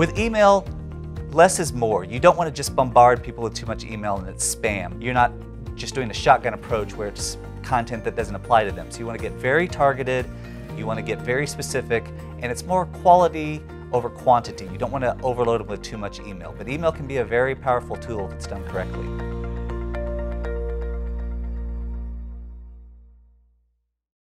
With email, less is more. You don't want to just bombard people with too much email and it's spam. You're not just doing a shotgun approach where it's content that doesn't apply to them. So you want to get very targeted, you want to get very specific, and it's more quality over quantity. You don't want to overload them with too much email. But email can be a very powerful tool if it's done correctly.